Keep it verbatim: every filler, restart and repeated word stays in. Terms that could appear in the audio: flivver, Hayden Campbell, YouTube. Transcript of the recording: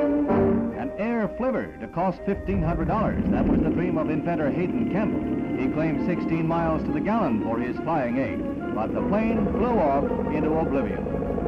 An air flivver to cost fifteen hundred dollars. That was the dream of inventor Hayden Campbell. He claimed sixteen miles to the gallon for his flying aid, but the plane blew off into oblivion.